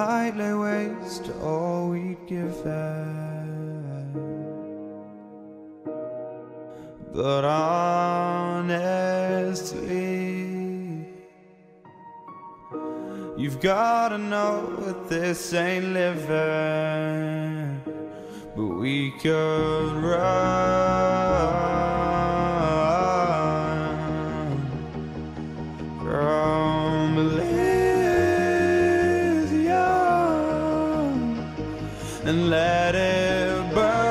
night lay waste to all we'd given. But honestly, you've gotta know that this ain't living. But we could run from Elysium and let it burn.